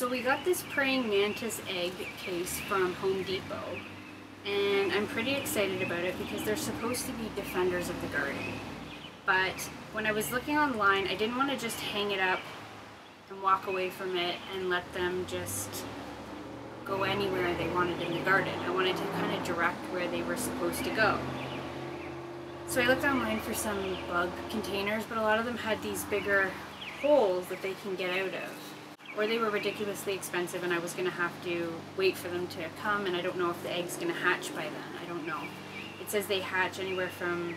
So we got this praying mantis egg case from Home Depot, and I'm pretty excited about it because they're supposed to be defenders of the garden. But when I was looking online, I didn't want to just hang it up and walk away from it and let them just go anywhere they wanted in the garden. I wanted to kind of direct where they were supposed to go. So I looked online for some bug containers, but a lot of them had these bigger holes that they can get out of. Or they were ridiculously expensive and I was going to have to wait for them to come, and I don't know if the egg's going to hatch by then. I don't know. It says they hatch anywhere from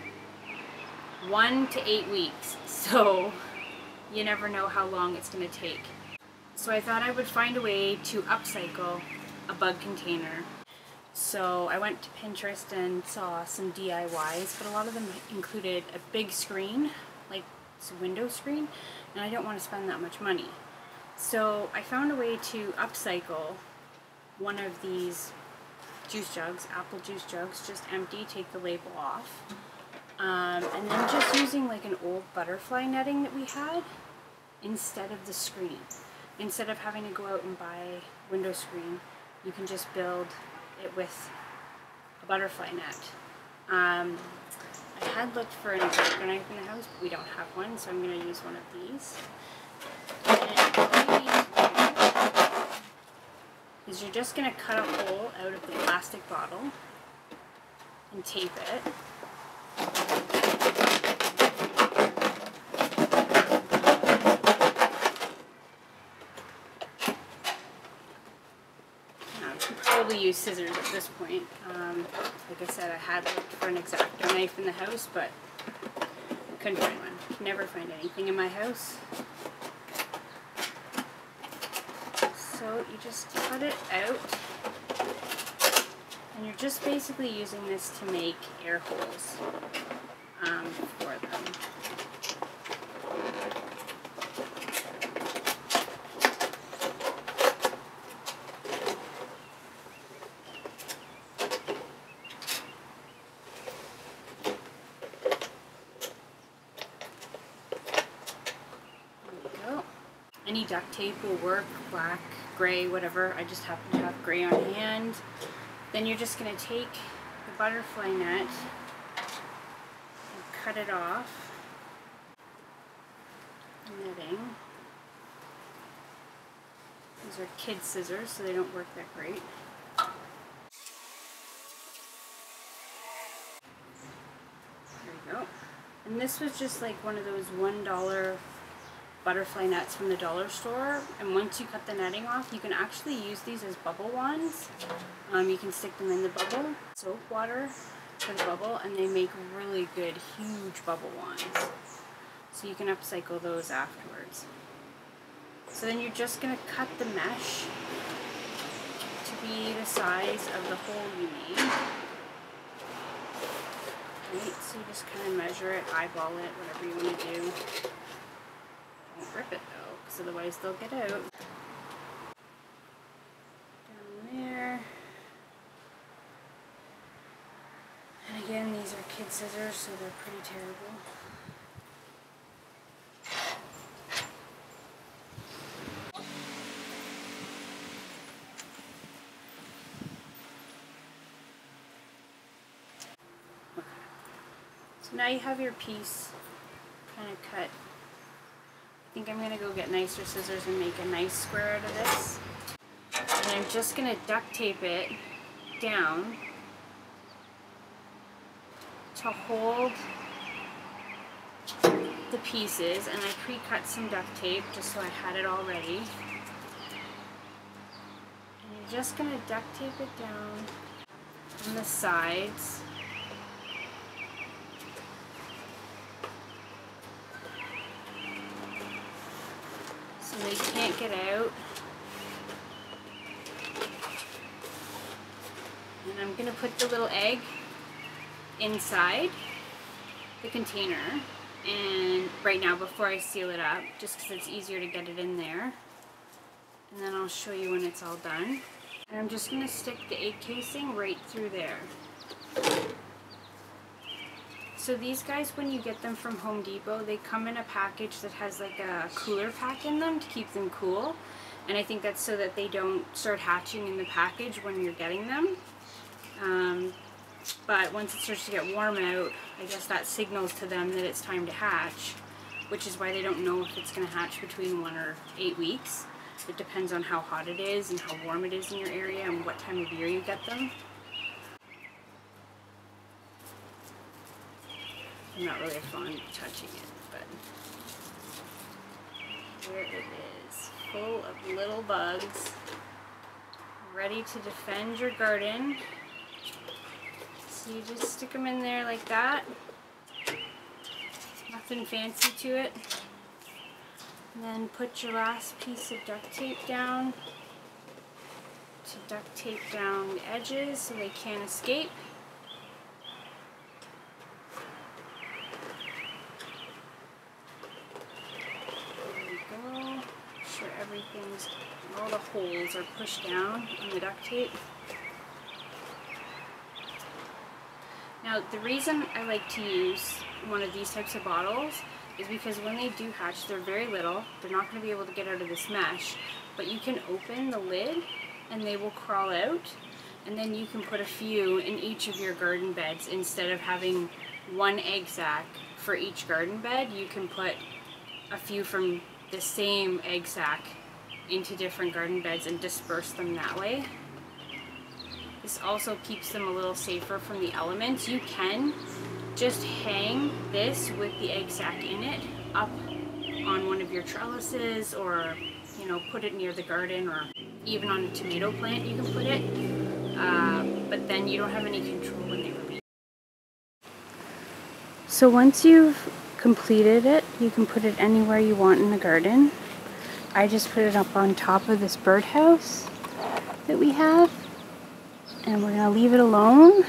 1 to 8 weeks, so you never know how long it's going to take. So I thought I would find a way to upcycle a bug container. So I went to Pinterest and saw some DIYs, but a lot of them included a big screen, like it's a window screen, and I don't want to spend that much money. So I found a way to upcycle one of these juice jugs, apple juice jugs, just empty, take the label off. And then just using like an old butterfly netting that we had instead of the screen. Instead of having to go out and buy window screen, you can just build it with a butterfly net. I had looked for an exacto knife in the house, but we don't have one, so I'm going to use one of these. Is you're just going to cut a hole out of the plastic bottle and tape it. Now, I could probably use scissors at this point. Like I said, I had looked for an exacto knife in the house, but couldn't find one. Can never find anything in my house. So you just cut it out, and you're just basically using this to make air holes for them. There we go. Any duct tape will work, black, gray, whatever. I just happen to have gray on hand. Then you're just going to take the butterfly net and cut it off the netting. These are kid scissors, so they don't work that great. There we go. And this was just like one of those $1 butterfly nets from the dollar store, and once you cut the netting off, you can actually use these as bubble wands. You can stick them in the bubble, soap water for the bubble, and they make really good huge bubble wands. So you can upcycle those afterwards. So then you're just going to cut the mesh to be the size of the hole you need. Right, so you just kind of measure it, eyeball it, whatever you want to do. Don't rip it though, because otherwise they'll get out. Down there. And again, these are kid scissors, so they're pretty terrible. Okay. So now you have your piece kind of cut. I think I'm going to go get nicer scissors and make a nice square out of this. And I'm just going to duct tape it down to hold the pieces. And I pre-cut some duct tape just so I had it all ready. And you're just going to duct tape it down on the sides. So they can't get out. And I'm going to put the little egg inside the container, and right now before I seal it up, just because it's easier to get it in there. And then I'll show you when it's all done. And I'm just going to stick the egg casing right through there. So these guys, when you get them from Home Depot, they come in a package that has like a cooler pack in them to keep them cool. And I think that's so that they don't start hatching in the package when you're getting them. But once it starts to get warm out, I guess that signals to them that it's time to hatch, which is why they don't know if it's going to hatch between 1 or 8 weeks. It depends on how hot it is and how warm it is in your area and what time of year you get them. I'm not really fond of touching it, but here it is, full of little bugs, ready to defend your garden. So you just stick them in there like that, nothing fancy to it, and then put your last piece of duct tape down to duct tape down the edges so they can't escape. Everything's, all the holes are pushed down on the duct tape. Now the reason I like to use one of these types of bottles is because when they do hatch, they're very little, they're not going to be able to get out of this mesh, but you can open the lid and they will crawl out, and then you can put a few in each of your garden beds. Instead of having one egg sac for each garden bed, you can put a few from the same egg sac into different garden beds and disperse them that way. This also keeps them a little safer from the elements. You can just hang this with the egg sac in it up on one of your trellises, or you know, put it near the garden, or even on a tomato plant you can put it, but then you don't have any control when they release. So once you've completed it, you can put it anywhere you want in the garden. I just put it up on top of this birdhouse that we have, and we're going to leave it alone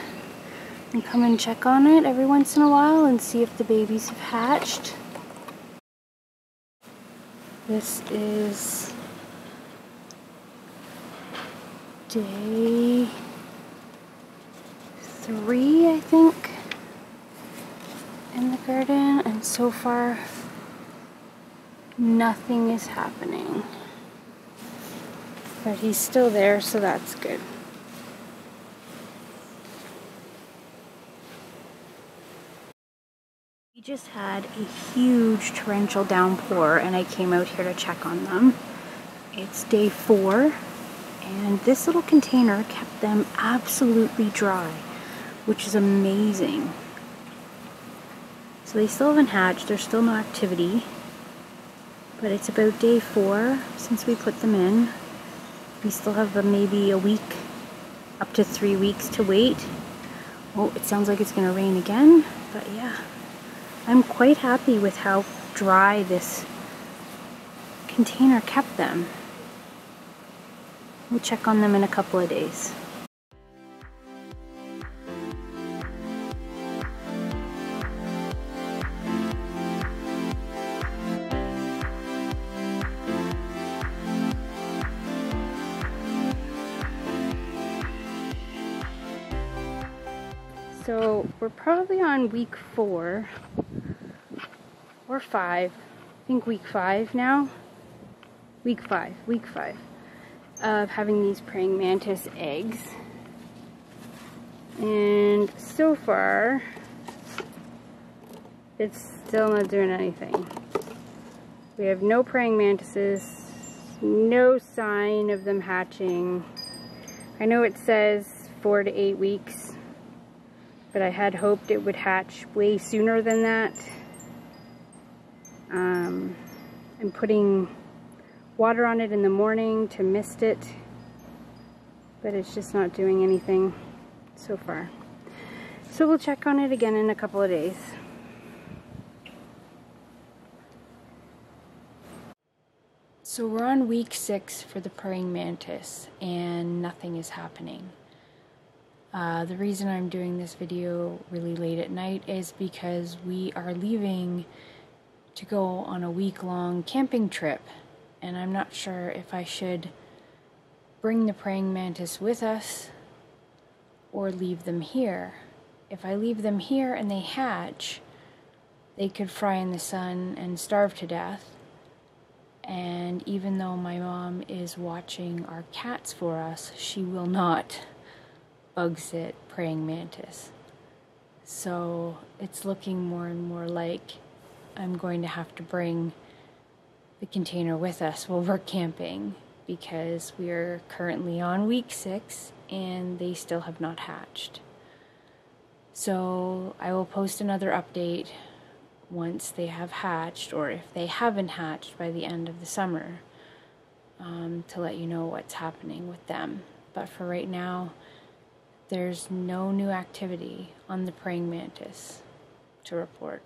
and come and check on it every once in a while and see if the babies have hatched. This is day 3, I think, in the garden, and so far nothing is happening, but he's still there, so that's good. We just had a huge torrential downpour and I came out here to check on them. It's day 4 and this little container kept them absolutely dry, which is amazing. So they still haven't hatched, there's still no activity, but it's about day 4 since we put them in. We still have maybe a week, up to 3 weeks to wait. Oh, it sounds like it's going to rain again, but yeah. I'm quite happy with how dry this container kept them. We'll check on them in a couple of days. So we're probably on week 4 or 5, I think week 5 now, week 5 of having these praying mantis eggs, and so far it's still not doing anything. We have no praying mantises, no sign of them hatching. I know it says 4 to 8 weeks, but I had hoped it would hatch way sooner than that. I'm putting water on it in the morning to mist it, but it's just not doing anything so far. So we'll check on it again in a couple of days. So we're on week 6 for the praying mantis and nothing is happening. The reason I'm doing this video really late at night is because we are leaving to go on a week-long camping trip, and I'm not sure if I should bring the praying mantis with us or leave them here. If I leave them here and they hatch, they could fry in the sun and starve to death, And even though my mom is watching our cats for us, she will not bug sit praying mantis. So it's looking more and more like I'm going to have to bring the container with us while we're camping, because we are currently on week 6 and they still have not hatched. So I will post another update once they have hatched, or if they haven't hatched by the end of the summer, to let you know what's happening with them. But for right now, there's no new activity on the praying mantis to report.